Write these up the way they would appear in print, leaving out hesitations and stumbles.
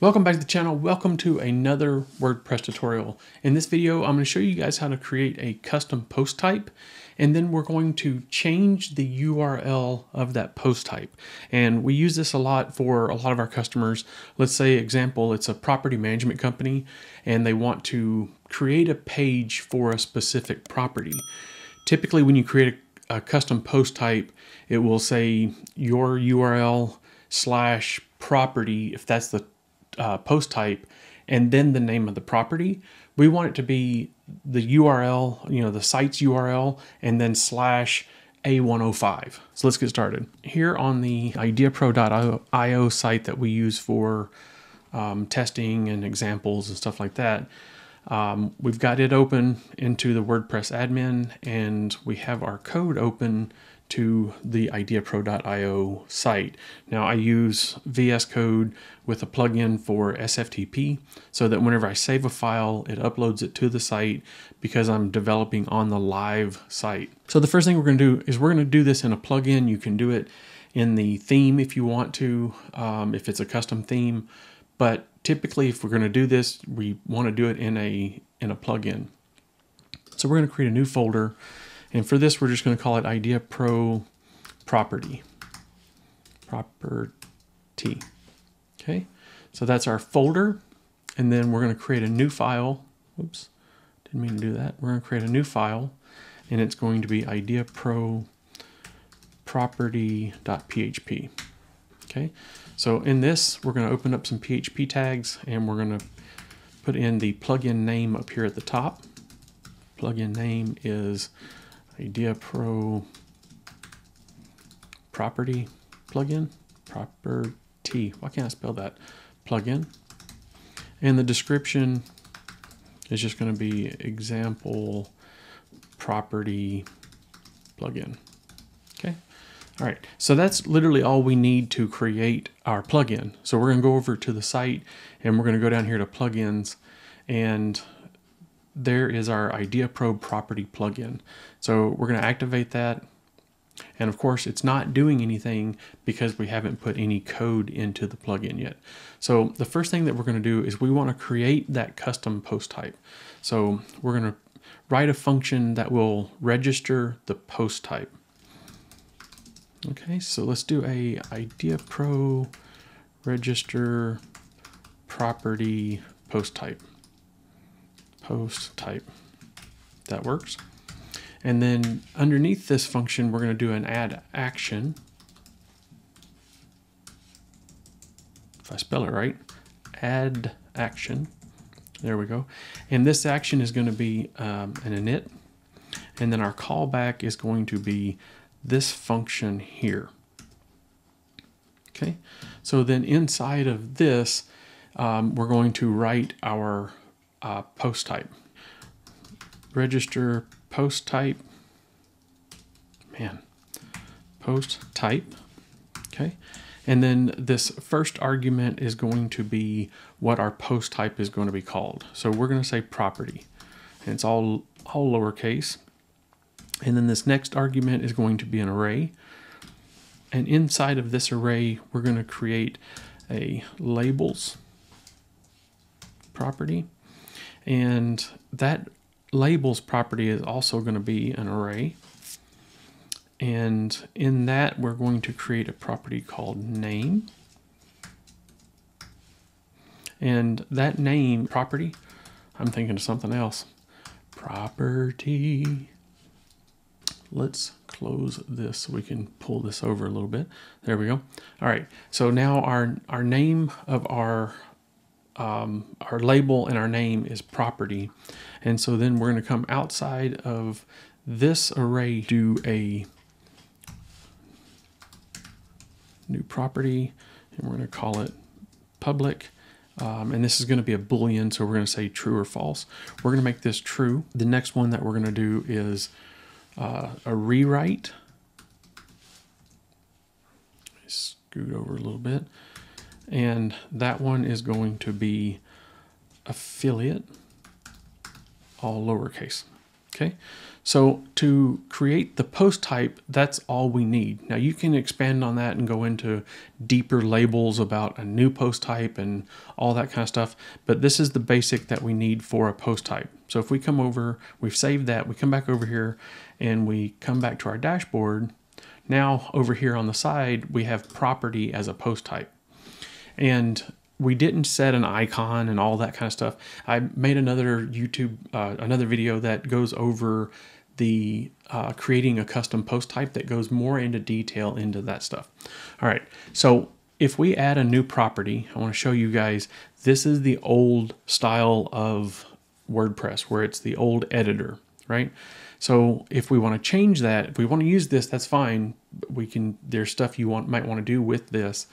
Welcome back to the channel. Welcome to another WordPress tutorial. In this video, I'm going to show you guys how to create a custom post type, and then we're going to change the URL of that post type. And we use this a lot for a lot of our customers. Let's say, example, it's a property management company, and they want to create a page for a specific property. Typically, when you create a custom post type, it will say your URL / property, if that's the post type, and then the name of the property. We want it to be the URL, you know, the site's URL, and then /A105. So let's get started. Here on the ideapro.io site that we use for testing and examples and stuff like that, we've got it open into the WordPress admin, and we have our code open to the ideapro.io site. Now I use VS Code with a plugin for SFTP so that whenever I save a file, it uploads it to the site because I'm developing on the live site. So the first thing we're gonna do is we're gonna do this in a plugin. You can do it in the theme if you want to, if it's a custom theme, but typically if we're gonna do this, we wanna do it in a plugin. So we're gonna create a new folder. And for this, we're just going to call it IdeaProProperty. Property. Okay, so that's our folder. And then we're going to create a new file. Oops, didn't mean to do that. We're going to create a new file, and it's going to be ideaProProperty.php. Okay, so in this, we're going to open up some PHP tags, and we're going to put in the plugin name up here at the top. Plugin name is IdeaProProperty plugin, property. Why can't I spell that? Plugin. And the description is just going to be example property plugin. Okay. All right. So that's literally all we need to create our plugin. So we're going to go over to the site, and we're going to go down here to plugins, and there is our IdeaProProperty plugin. So we're going to activate that. And of course, it's not doing anything because we haven't put any code into the plugin yet. So the first thing that we're going to do is we want to create that custom post type. So we're going to write a function that will register the post type. Okay, so let's do a IdeaPro register property post type. Post type. That works. And then underneath this function, we're going to do an add action. If I spell it right, add action. There we go. And this action is going to be an init. And then our callback is going to be this function here. Okay. So then inside of this, we're going to write our post type. Register post type. Post type. Okay. And then this first argument is going to be what our post type is going to be called. So we're going to say property, and it's all lowercase. And then this next argument is going to be an array. And inside of this array, we're going to create a labels property. And that labels property is also going to be an array. And in that, we're going to create a property called name. And that name property, I'm thinking of something else. Property. Let's close this so we can pull this over a little bit. There we go. All right. So now our name of our label and our name is property. And so then we're going to come outside of this array, do a new property, and we're going to call it public. And this is going to be a Boolean. So we're going to say true or false. We're going to make this true. The next one that we're going to do is a rewrite. Scoot over a little bit. And that one is going to be affiliate, all lowercase. Okay, so to create the post type, that's all we need. Now you can expand on that and go into deeper labels about a new post type and all that kind of stuff, but this is the basic that we need for a post type. So if we come over, we've saved that, we come back over here and we come back to our dashboard. Now over here on the side, we have property as a post type. And we didn't set an icon and all that kind of stuff. I made another YouTube, another video that goes over the creating a custom post type that goes more into detail into that stuff. All right, so if we add a new property, I wanna show you guys, this is the old style of WordPress where it's the old editor, right? So if we wanna change that, if we wanna use this, that's fine. We can, there's stuff you might wanna do with this.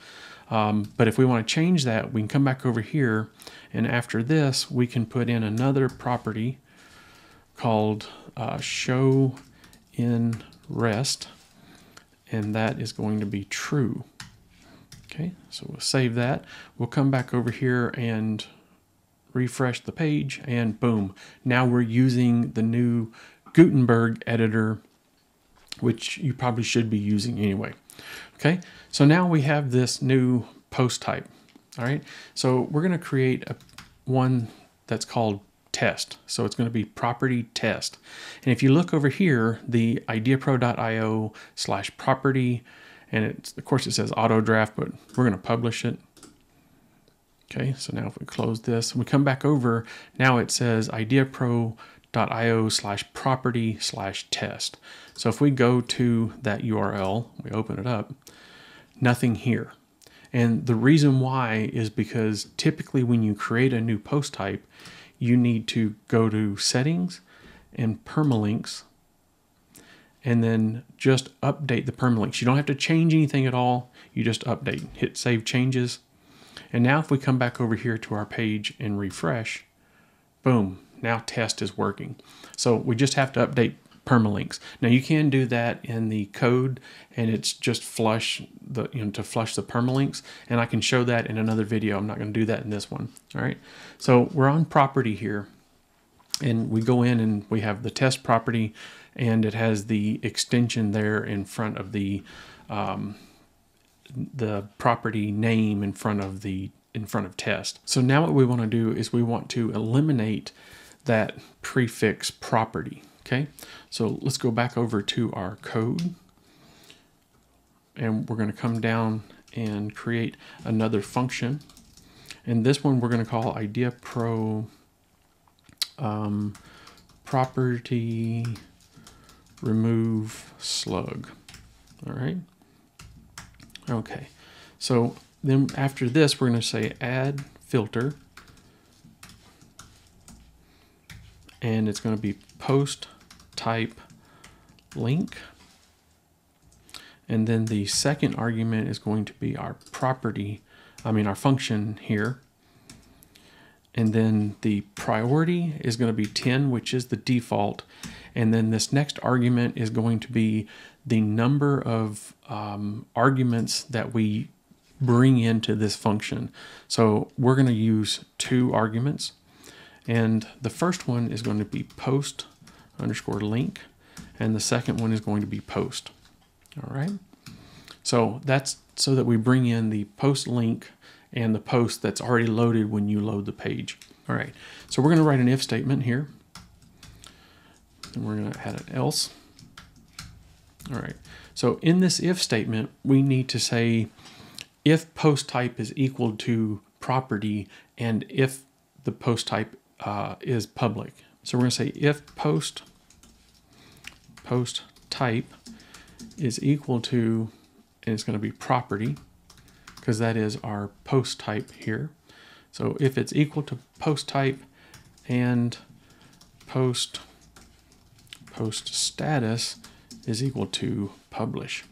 But if we want to change that, we can come back over here, and after this, we can put in another property called show in rest, and that is going to be true. Okay, so we'll save that. We'll come back over here and refresh the page, and boom. Now we're using the new Gutenberg editor, which you probably should be using anyway. Okay, so now we have this new post type. All right, so we're going to create one that's called test. So it's going to be property test. And if you look over here, the ideapro.io/property, and it's, of course it says auto draft, but we're going to publish it. Okay, so now if we close this and we come back over, now it says ideapro.io/property/test. So if we go to that URL, we open it up, nothing here. And the reason why is because typically when you create a new post type, you need to go to settings and permalinks, and then just update the permalinks. You don't have to change anything at all. You just update, hit save changes. And now if we come back over here to our page and refresh, boom, now test is working. So we just have to update permalinks. Now you can do that in the code, and it's just flush the, you know, to flush the permalinks, and I can show that in another video. I'm not going to do that in this one. All right, so we're on property here, and we go in and we have the test property, and it has the extension there in front of the property name in front of the test. So now what we want to do is we want to eliminate that prefix property. Okay, so let's go back over to our code, and we're going to come down and create another function, and this one we're going to call IdeaPro property remove slug. All right. Okay, so then after this, we're going to say add filter, and it's going to be post type link. And then the second argument is going to be our property, our function here. And then the priority is going to be 10, which is the default. And then this next argument is going to be the number of arguments that we bring into this function. So we're going to use 2 arguments, and the first one is going to be post_link, and the second one is going to be post. All right, so that's so that we bring in the post link and the post that's already loaded when you load the page. All right, so we're going to write an if statement here, and we're going to add an else. All right, so in this if statement we need to say if post type is equal to property, and if the post type is public. So we're going to say if post type is equal to, and it's going to be property, because that is our post type here. So if it's equal to post type and post status is equal to publish.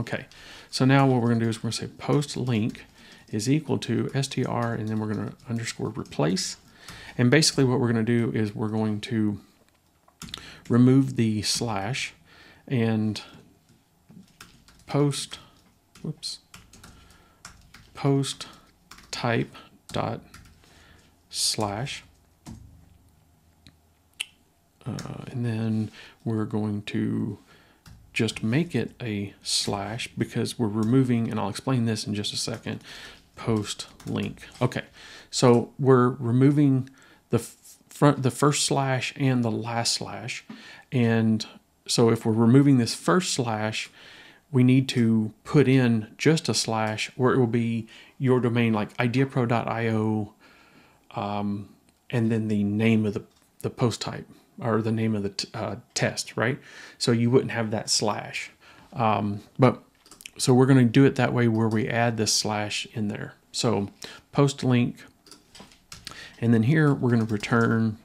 Okay, so now what we're going to do is we're going to say post link is equal to str, and then we're going to underscore replace. And basically what we're going to do is we're going to remove the slash, and post type dot slash And then we're going to just make it a slash because we're removing, and I'll explain this in just a second, post link. Okay, so we're removing the first slash and the last slash. And so if we're removing this first slash, we need to put in just a slash, or it will be your domain like ideapro.io, and then the name of the post type, or the name of the test, right? So you wouldn't have that slash. But so we're going to do it that way where we add this slash in there. So post link, and then here we're going to return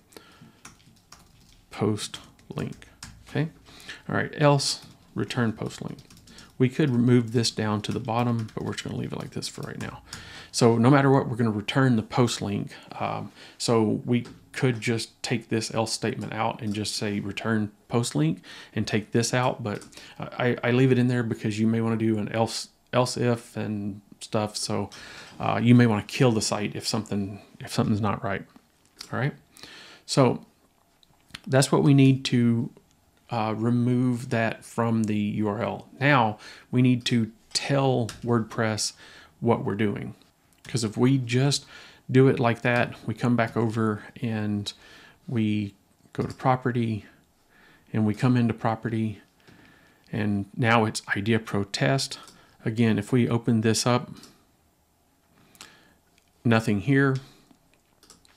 post link. Okay. All right. Else return post link. We could remove this down to the bottom, but we're just going to leave it like this for right now. So no matter what, we're going to return the post link. So we could just take this else statement out and just say return post link and take this out. But I leave it in there because you may want to do an else if and stuff. So you may want to kill the site if something's not right. All right. So that's what we need to remove that from the URL. Now we need to tell WordPress what we're doing, because if we just do it like that, we come back over and we go to property and we come into property, and now it's IdeaPro test. Again, if we open this up, nothing here.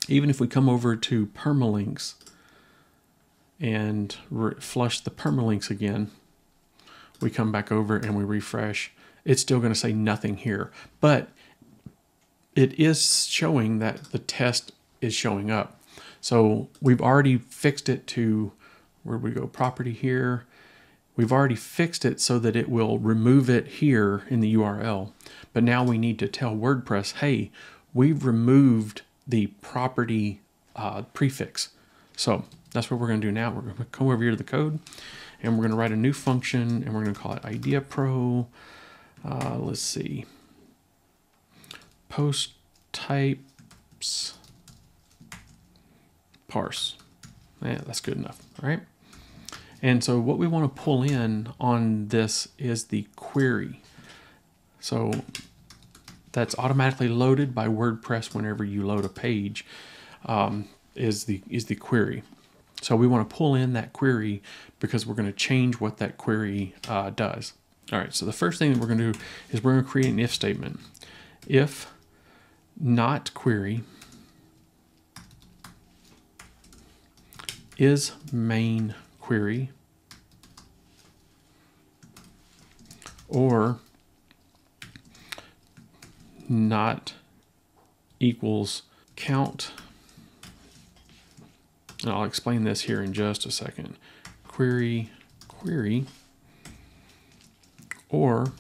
Even if we come over to permalinks and flush the permalinks again, we come back over and we refresh, it's still going to say nothing here, but it is showing that the test is showing up. So we've already fixed it to, where we go, property here. We've already fixed it so that it will remove it here in the URL, but now we need to tell WordPress, hey, we've removed the property prefix. So that's what we're going to do now. We're going to come over here to the code, and we're going to write a new function, and we're going to call it IdeaPro. Let's see, post types parse. Yeah, that's good enough. All right. And so what we want to pull in on this is the query. So that's automatically loaded by WordPress whenever you load a page. Is the query. So we want to pull in that query because we're going to change what that query does. All right, so the first thing that we're going to do is we're going to create an if statement. If not query is main query, or not equals count. And I'll explain this here in just a second. Query, or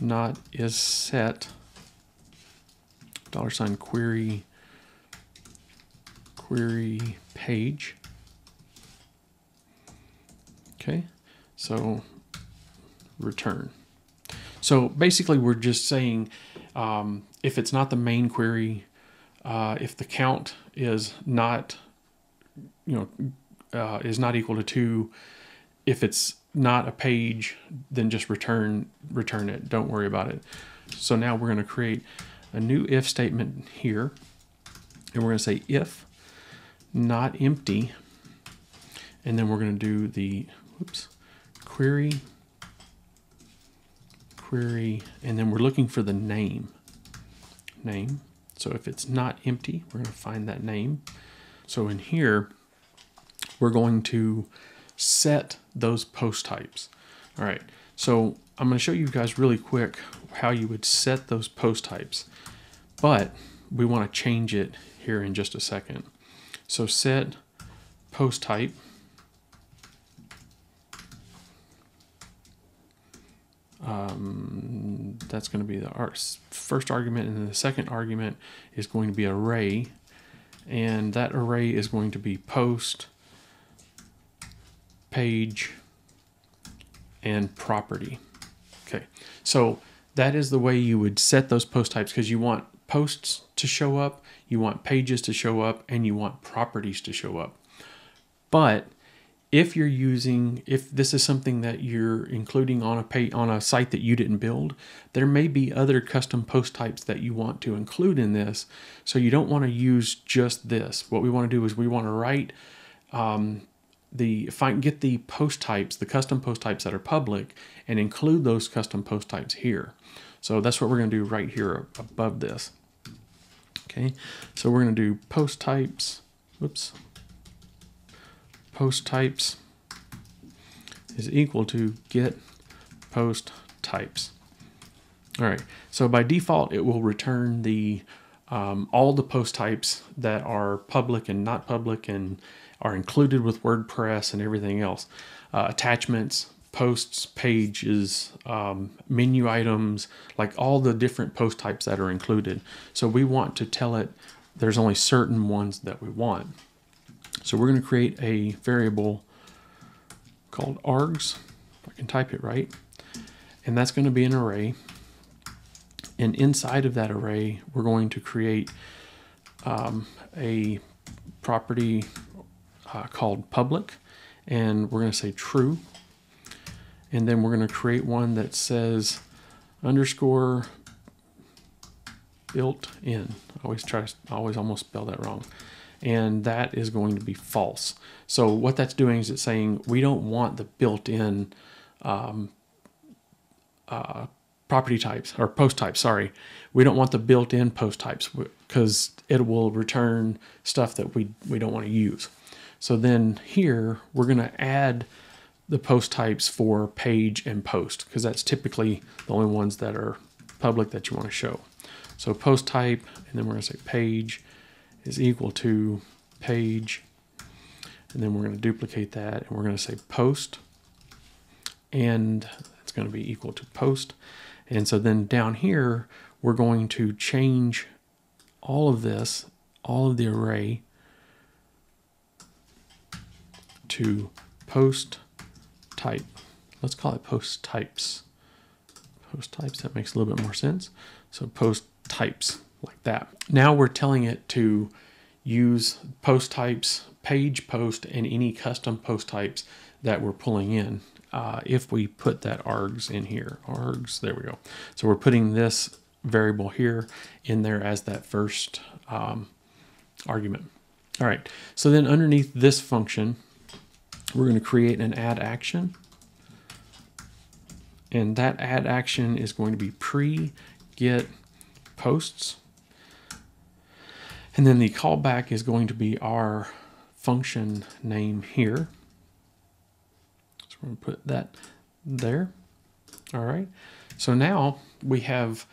not is set, $ query page. Okay, so return. So basically we're just saying if it's not the main query, if the count is not, is not equal to 2, if it's not a page, then just return it. Don't worry about it. So now we're going to create a new if statement here, and we're going to say if not empty, and then we're going to do the query, and then we're looking for the name. So if it's not empty, we're going to find that name. So in here, we're going to set those post types. All right, so I'm going to show you guys really quick how you would set those post types, but we want to change it here in just a second. So set post type that's going to be the first argument, and then the second argument is going to be array, and that array is going to be post, page, and property. Okay, so that is the way you would set those post types, because you want posts to show up, you want pages to show up, and you want properties to show up. But if you're using, if this is something that you're including on a site that you didn't build, there may be other custom post types that you want to include in this. So you don't want to use just this. What we want to do is we want to write get the post types, the custom post types that are public, and include those custom post types here. So that's what we're going to do right here above this. Okay, so we're going to do post types. Whoops. Post types is equal to get post types. All right, so by default, it will return the all the post types that are public and not public and are included with WordPress and everything else. Attachments, posts, pages, menu items, like all the different post types that are included. So we want to tell it there's only certain ones that we want. So we're going to create a variable called args, if I can type it right, and that's going to be an array. And inside of that array, we're going to create a property called public, and we're going to say true. And then we're going to create one that says underscore built in. I always almost spell that wrong. And that is going to be false. So what that's doing is it's saying we don't want the built-in property types, or post types, sorry. We don't want the built-in post types because it will return stuff that we don't want to use. So then here, we're going to add the post types for page and post, because that's typically the only ones that are public that you want to show. So post type, and then we're going to say page is equal to page, and then we're going to duplicate that, and we're going to say post, and it's going to be equal to post. And so then down here, we're going to change all of this, all of the array, to post type. Let's call it post types. Post types, that makes a little bit more sense. So post types. Like that. Now we're telling it to use post types, page post, and any custom post types that we're pulling in. If we put that args in here, args, there we go. So we're putting this variable here in there as that first argument. All right, so then underneath this function, we're going to create an add action. And that add action is going to be pre-get posts. And then the callback is going to be our function name here. So we're going to put that there. All right. So now we have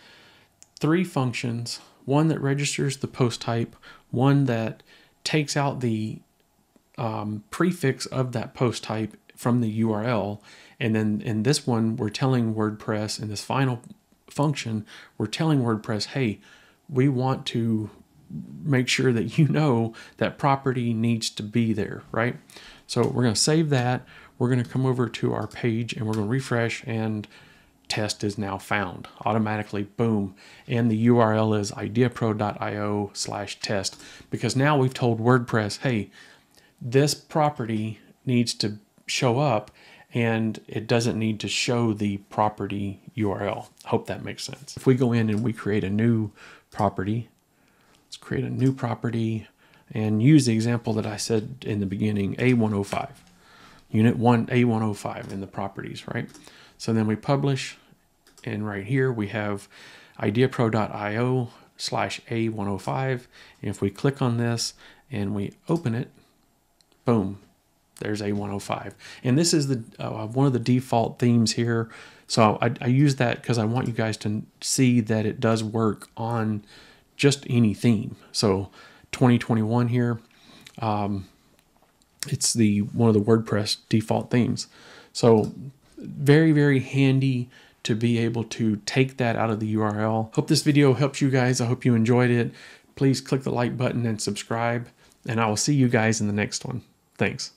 three functions, one that registers the post type, one that takes out the prefix of that post type from the URL. And then in this one, we're telling WordPress in this final function, we're telling WordPress, hey, we want to make sure that you know that property needs to be there, right? So we're going to save that. We're going to come over to our page and we're going to refresh, and test is now found automatically. Boom. And the URL is ideapro.io/test, because now we've told WordPress, hey, this property needs to show up, and it doesn't need to show the property URL. I hope that makes sense. If we go in and we create a new property, let's create a new property and use the example that I said in the beginning, A105, unit 1, A105 in the properties, right? So then we publish, and right here we have ideapro.io/A105. And if we click on this and we open it, boom. There's A105, and this is the one of the default themes here. So I use that because I want you guys to see that it does work on just any theme. So 2021 here, it's the one of the WordPress default themes. So very, very handy to be able to take that out of the URL. Hope this video helps you guys. I hope you enjoyed it. Please click the like button and subscribe, and I will see you guys in the next one. Thanks.